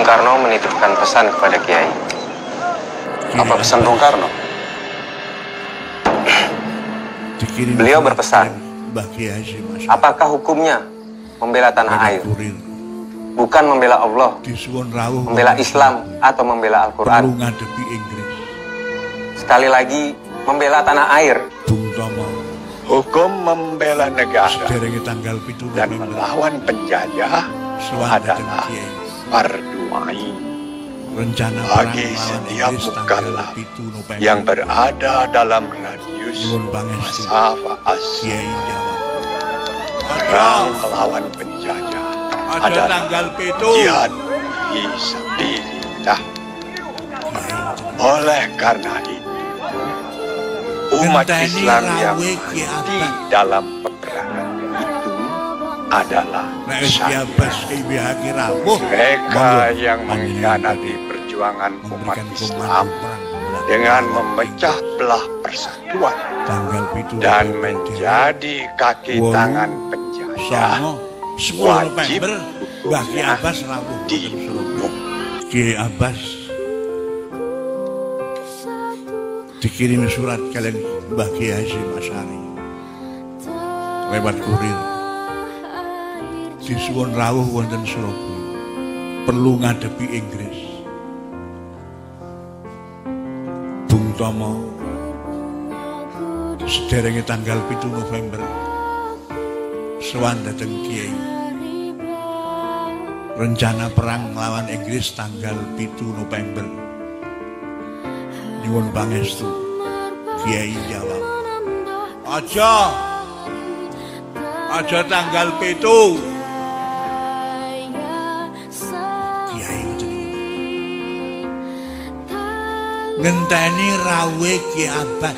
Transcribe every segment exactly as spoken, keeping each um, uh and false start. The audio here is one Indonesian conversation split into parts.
Bung Karno menitipkan pesan kepada Kiai. Apa pesan Bung Karno? Beliau berpesan, apakah hukumnya membela tanah air? Bukan membela Allah, membela Islam, atau membela Al-Quran. Sekali lagi, membela tanah air. Hukum membela negara dan melawan penjajah adalah fardu ain bagi setiap mukallaf yang berada dalam radius masafah asli. Perang melawan penjajah adalah jihad fisabilillah. Oleh karena itu, umat Islam yang mati dalam peperangan itu adalah syahid. Mereka yang mengkhianati perjuangan umat Islam dengan memecah belah persatuan dan menjadi kaki tangan penjajah wajib hukumnya dibunuh. Kiai Abbas dikirim surat kalian Mbah Kiai Masari lewat kurir di Iswon Rahu wonten Surabaya, perlu ngadepi Inggris. Bung Tomo sederenge tanggal pitu November sowan dateng Kiai, rencana perang melawan Inggris tanggal pitu November. Nyuwun pangestu, Kiai jawab, aja, aja tanggal pitu. Kiai ngenteni rawe Ki Abbas.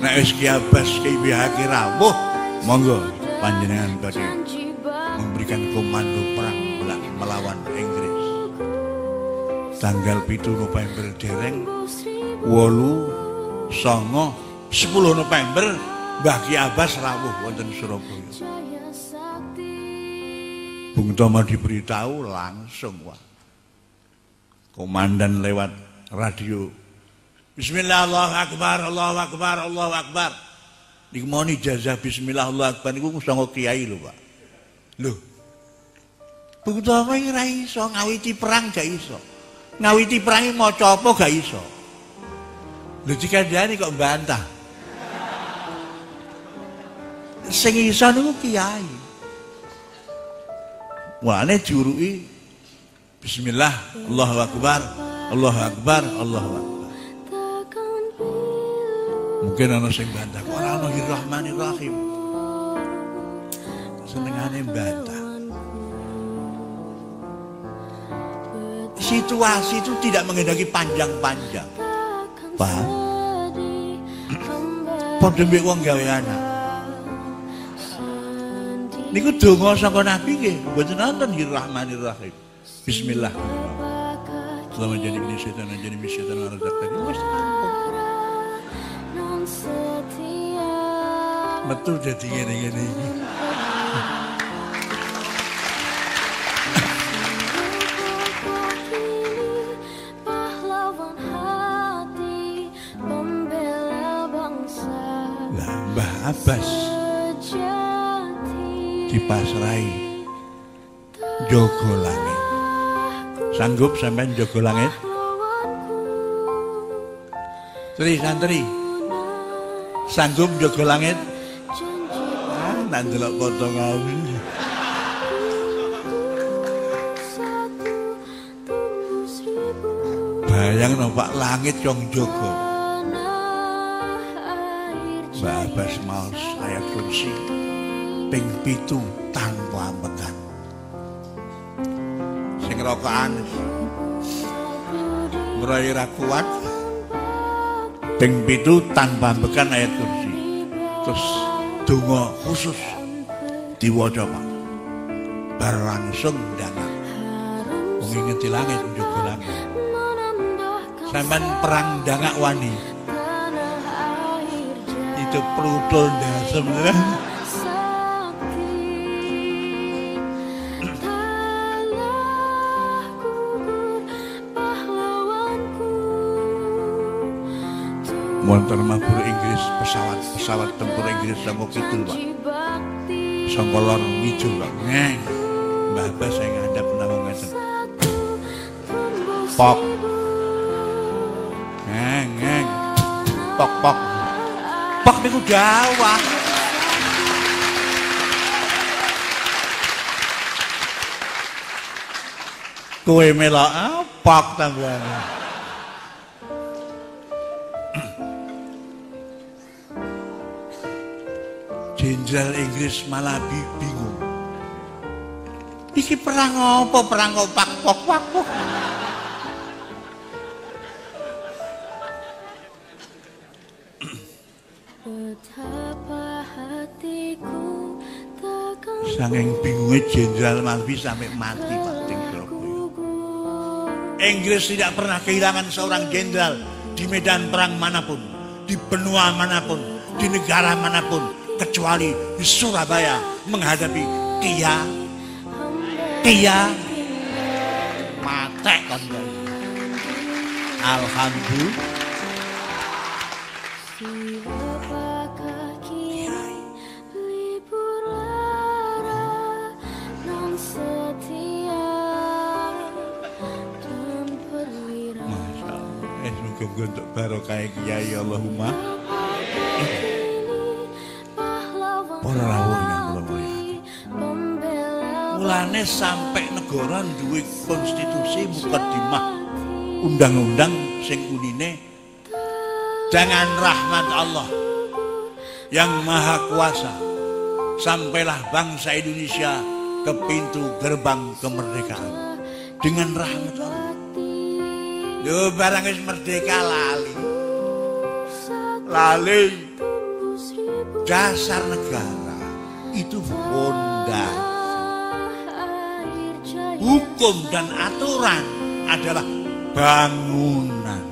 Nek wis Ki Abbas kewihake rawuh, monggo panjenengan badhe memberikan komando perang melawan Inggris. Tanggal pitu November dereng, wolu, songo, sepuluh November, Mbah Ki Abbas rawuh wonten Surabaya. Bung Tomo diberitahu langsung, wah. Komandan lewat radio. Bismillah, Allahu Akbar, Allahu Akbar, Allahu Akbar. Niku mau ijazah Bismillah, Allahu Akbar, niku songo kiai lho, Pak. Lho, Bung Tomo ora iso ngawiti perang, gak iso. Ngawiti perangi mau copo gak iso. Lho dikandani kok bantah. Sing iso niku kiai. Wane diuruki bismillah, Allahu Akbar, Allahu Akbar, Allahu Akbar. Mungkin ana sing bantah, ora ana Bismillahirrahmanirrahim. Senengane bantah. Situasi itu tidak menghendaki panjang-panjang, paham? Pandemi uang gawe anak. Niku donga saka Nabi nggih, mboten nonton Bismillahirrahmanirrahim. Bismillah. Selama jadi bin setan, jadi bin setan rezeki tadi wis ampun. Metu dadi ngene-ngene iki. Abbas dipasrai jogo langit. Sanggup sampean jogo langit? Sri santri sanggup jogo langit? Ah, nang delok foto ngawi. Bayangno Pak, langit yang jogo. Mbah Abbas maos ayat kursi ping pitu tanpa ambekan. Sing rokokan ngrayi ra kuat ping pitu tanpa ambekan ayat kursi. Terus donga khusus diwaca Pak. Bar langsung ndang. Wong ngeti langit njogo langit. Sampeyan perang ndangak wani. Perutul dasem. wonten mabur Inggris, pesawat-pesawat tempur Inggris saka kidul, Pak. Saka lor ijo kok ngeng. Mbah Abbas saya ngandhap menawa ngeten. Pok. Ngeng ngeng. Pok pok. Pok niku Jawa. Kowe melok pok tanggane. Jenderal Inggris malah bingung. Iki perang apa? Perang opak pok pok pok. Sanging bingungnya Jenderal Malvi sampai mati, Pak Tingkrok. Inggris tidak pernah kehilangan seorang jenderal di medan perang manapun, di benua manapun, di negara manapun, kecuali di Surabaya menghadapi Kiai Kiai Mai. Alhamdulillah. Masya Allah. Eh, semoga untuk barokah Kiai, Allahumma. Ora rawuh yang kula mulyakaken. Mulane sampai negara duwe konstitusi mukadimah undang-undang sing unine dengan rahmat Allah yang maha kuasa, sampailah bangsa Indonesia ke pintu gerbang kemerdekaan dengan rahmat Allah. Lho barang wis merdeka lali. Lali dasar negara itu fondasi. Hukum dan aturan adalah bangunan.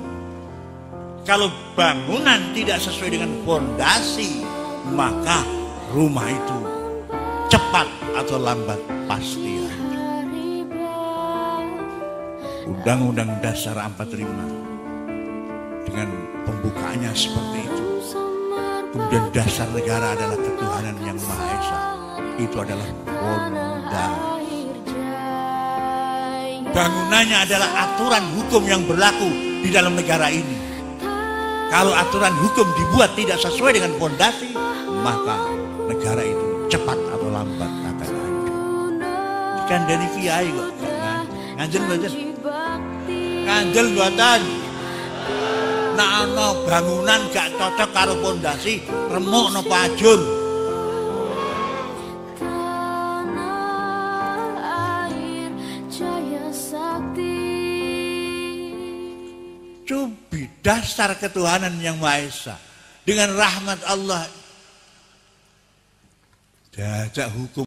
Kalau bangunan tidak sesuai dengan fondasi, maka rumah itu cepat atau lambat pasti hancur. Undang-Undang Dasar empat puluh lima dengan pembukaannya seperti itu. Kemudian dasar negara adalah ketuhanan yang Maha Esa. Itu adalah fondasi. Bangunannya adalah aturan hukum yang berlaku di dalam negara ini. Kalau aturan hukum dibuat tidak sesuai dengan fondasi, maka negara itu cepat atau lambat akan hancur. Kan dari Kiai kok nganjen mboten. Nganjen mboten. Nah, no bangunan gak cocok karo pondasi, remuk no pajun. Cubi dasar ketuhanan yang Maha Esa dengan rahmat Allah. Jajak hukum.